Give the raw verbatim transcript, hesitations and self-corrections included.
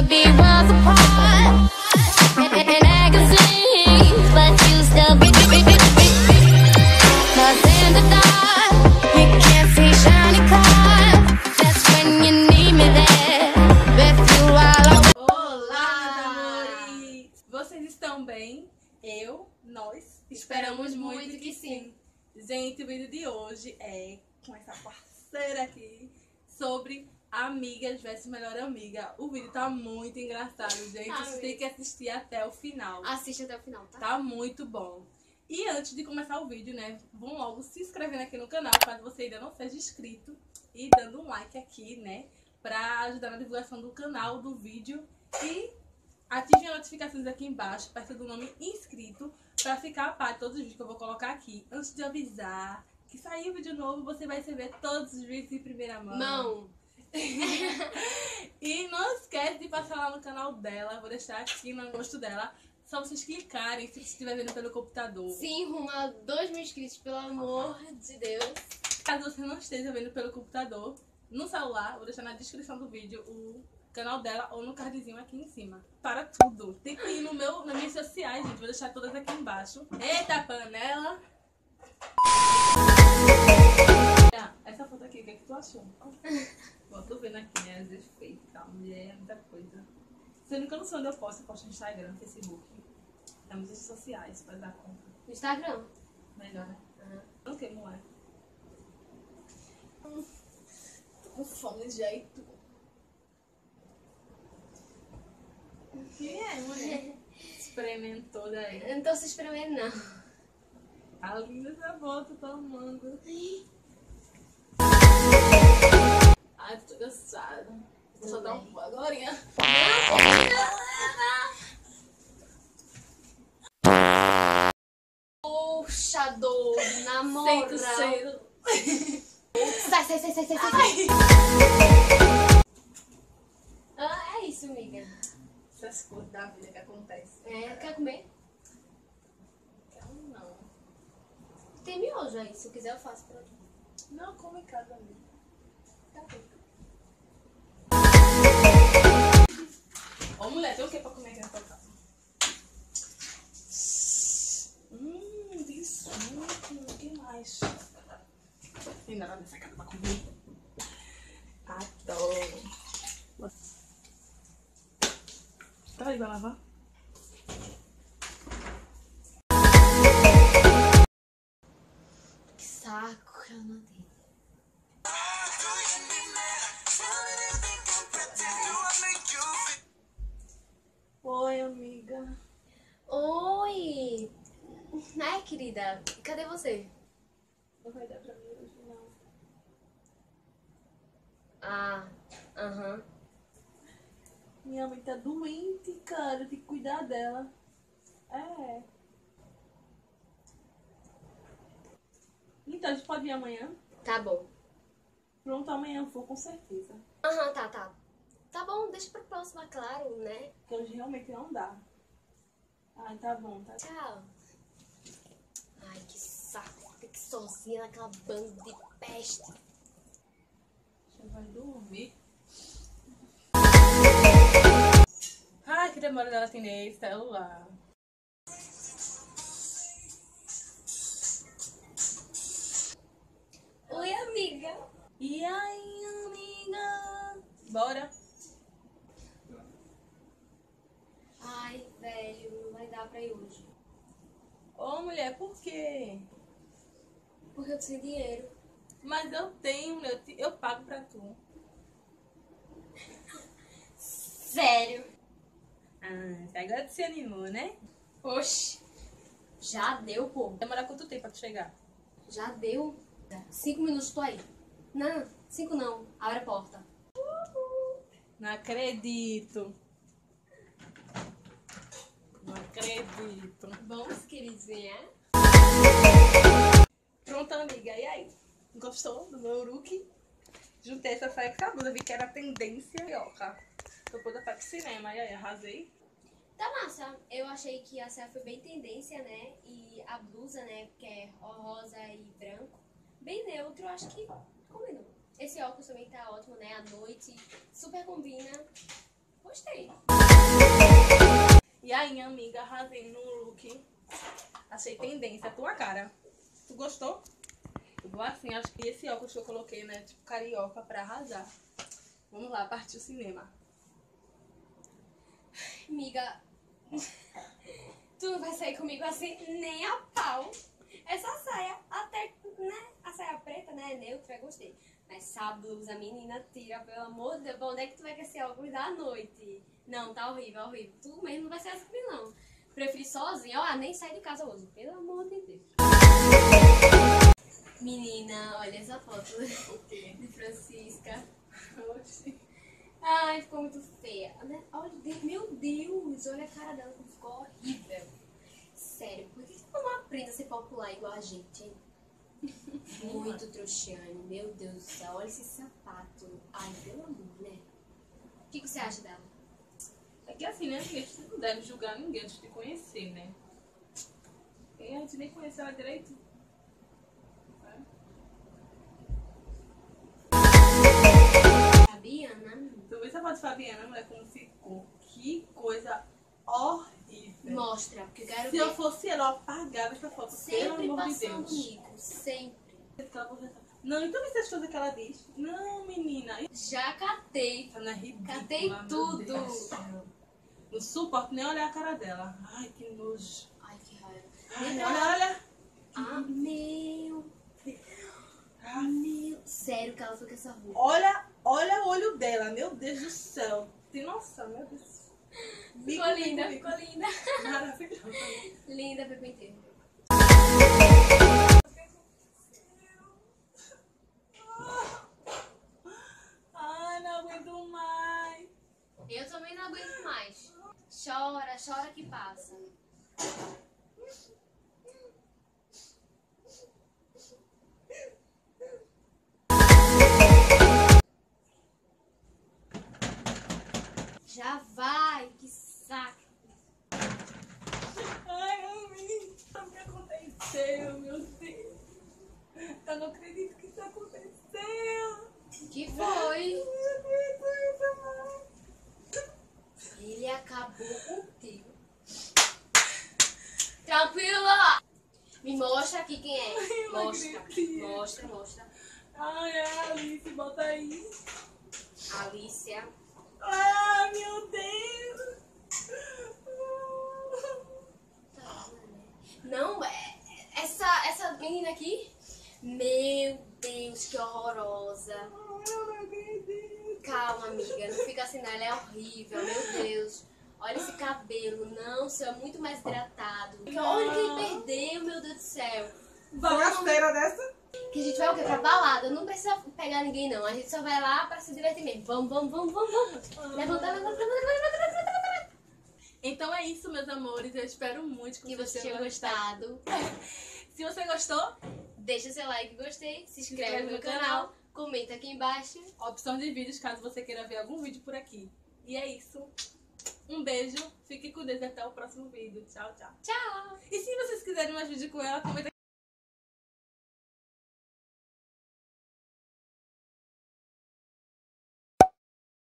never be worlds apart. And, and, and I can sing, but you still be lost in the dark. You can't see shiny cars. That's when you need me there. With you all. Olá, amores! Vocês estão bem? Eu, nós, esperamos muito, muito que sim. Gente, o vídeo de hoje é com essa parceira aqui sobre amigas versus melhor amiga. O vídeo tá muito engraçado, gente. Ai, vocês têm que assistir até o final. Assiste até o final, tá? Tá muito bom. E antes de começar o vídeo, né, vão logo se inscrevendo aqui no canal, caso você ainda não seja inscrito. E dando um like aqui, né, pra ajudar na divulgação do canal, do vídeo. E ativem as notificações aqui embaixo, perto do nome inscrito, pra ficar a par de todos os vídeos que eu vou colocar aqui. Antes de avisar que sair vídeo novo, você vai receber todos os vídeos em primeira mão. Não! E não esquece de passar lá no canal dela. Vou deixar aqui no rosto dela. Só vocês clicarem, se você estiver vendo pelo computador. Sim, rumo a dois mil inscritos, pelo amor de Deus. Caso você não esteja vendo pelo computador, no celular, vou deixar na descrição do vídeo o canal dela ou no cardzinho aqui em cima. Para tudo. Tem que ir no meu, nas minhas sociais, gente. Vou deixar todas aqui embaixo. Eita, panela! Essa foto aqui, o que, é que tu achou? Bom, tô vendo aqui, né, os efeitos e tal. Mulher é muita coisa. Sendo que eu não sei onde eu posto, eu posto no Instagram, Facebook. Nas redes sociais, pra dar conta. No Instagram? Melhor, né? Uhum. Não queimo lá. Hum. Tô com fome de jeito. O que é, mulher? Experimentou daí. Eu não tô se experimentando, não. Tá linda essa foto, tô amando. Ai, tô cansada. Vou só dar um agora. Poxa, dor, namora. Sai, sai, sai, sai, sai. Ai. Ah, é isso, amiga. Essas coisas da vida que acontecem. É, quer comer? Quero não. Tem miojo aí, se eu quiser eu faço pra ti. Não, come em casa mesmo. Tá bom. Ô mulher, tem o que pra comer aqui na tua casa? Hum, tem suco, o que mais? Tem nada nessa casa pra comer? Adoro! Tá aí, vai lavar? Que saco, eu não tenho. Oi, amiga. Oi! Ai, querida, cadê você? Não vai dar pra mim hoje, não. Ah, aham. Uh-huh. Minha mãe tá doente, cara. Eu tenho que cuidar dela. É. Então, a gente pode vir amanhã? Tá bom. Pronto, amanhã eu vou, com certeza. Aham, uh-huh, tá, tá. Tá bom, deixa pra próxima, claro, né? Porque hoje realmente não dá. Ai, tá bom, tá. Tchau. Ai, que saco. Tem que ir sozinha naquela banda de peste. Já vai dormir. Ai, que demora dela atender celular. Oi, amiga. E aí, amiga? Bora. Ai, velho, não vai dar pra ir hoje. Ô, mulher, por quê? Porque eu tô sem dinheiro. Mas eu tenho, mulher, eu, te... eu pago pra tu. Sério? Ah, você agora se animou, né? Oxi, já deu, pô. Demora quanto tempo pra tu chegar? Já deu. Cinco minutos tô aí. Não, cinco não. Abre a porta. Uhul. Não acredito. Não acredito. Vamos, queridinha. Pronto, amiga. E aí? Gostou do meu look? Juntei essa saia com a blusa. Vi que era tendência. E ó, cara. Tô toda pra cinema. E aí, arrasei? Tá massa. Eu achei que a saia foi bem tendência, né? E a blusa, né? Que é rosa e branco. Bem neutro. Acho que combinou. Esse óculos também tá ótimo, né? À noite. Super combina. Gostei. E aí, amiga, arrasei no look. Achei tendência, a tua cara. Tu gostou? Eu vou assim, acho que esse óculos que eu coloquei, né? Tipo carioca pra arrasar. Vamos lá, partiu o cinema. Amiga, tu não vai sair comigo assim nem a pau. Essa saia, até, né? A saia preta, né? Neutra, gostei. Mas sábado, a menina tira, pelo amor de Deus. Bom, onde é que tu vai com esse óculos da noite? Não, tá horrível, horrível. Tu mesmo não vai sair assim comigo, não. Prefiro sozinha. Ó, nem sair de casa hoje. Pelo amor de Deus. Menina, olha essa foto de Francisca. Ai, ficou muito feia. Olha, meu Deus, olha a cara dela como ficou horrível. Sério, por que tu não aprende a ser popular igual a gente, hein? Muito trouxiane, meu Deus do céu, olha esse sapato. Ai, pelo amor, né? O que, que você acha dela? É que assim, né, amiga, você não deve julgar ninguém antes de conhecer, né? E a gente nem conheceu ela direito. Fabiana? Tu viu sapato de Fabiana, mulher, como ficou? Que coisa horrível. Mostra, porque eu quero Se ver. eu fosse ela, eu apagava essa foto, sempre pelo amor de Deus. Comigo, sempre. Não, então essas coisas que ela diz. Não, menina. Já catei. Ela é ridícula, catei tudo. Não suporto nem olhar a cara dela. Ai, que nojo. Ai, que raiva. Ai, olha, olha. Ah, meu Deus. Ah, meu. Sério que ela foi com essa roupa. Olha, olha o olho dela, meu Deus do céu. Tem noção, meu Deus. Ficou bico, linda, bico, ficou bico. linda. Maravilhosa. Linda, P P T. Ai, não aguento mais. Eu também não aguento mais. Chora, chora que passa. Já vai, que saco. Ai, menino, o que aconteceu, meu Deus? Eu não acredito que isso aconteceu. Que foi? Ele acabou contigo. Tranquila! Me mostra aqui quem é. Mostra, mostra, mostra. Ai, é Alice, bota aí. Alice. Ah, meu Deus! Não, essa, essa menina aqui, meu Deus, que horrorosa. Calma, amiga, não fica assim, não. Ela é horrível, meu Deus. Olha esse cabelo, não, o seu é muito mais hidratado. Olha quem perdeu, meu Deus do céu. Bagasteira dessa? Que a gente vai o quê? Pra balada. Não precisa pegar ninguém, não. A gente só vai lá pra se divertir mesmo. Vamos, vamos, vamos, vamos, vamos. Levantar, levantar, levantar. Então é isso, meus amores. Eu espero muito que, que você tenha gostado. gostado. Se você gostou, deixa seu like, gostei. Se inscreve, se inscreve no meu canal. canal. Comenta aqui embaixo. Opção de vídeos, caso você queira ver algum vídeo por aqui. E é isso. Um beijo. Fique com Deus e até o próximo vídeo. Tchau, tchau. Tchau. E se vocês quiserem mais vídeo com ela, comenta aqui.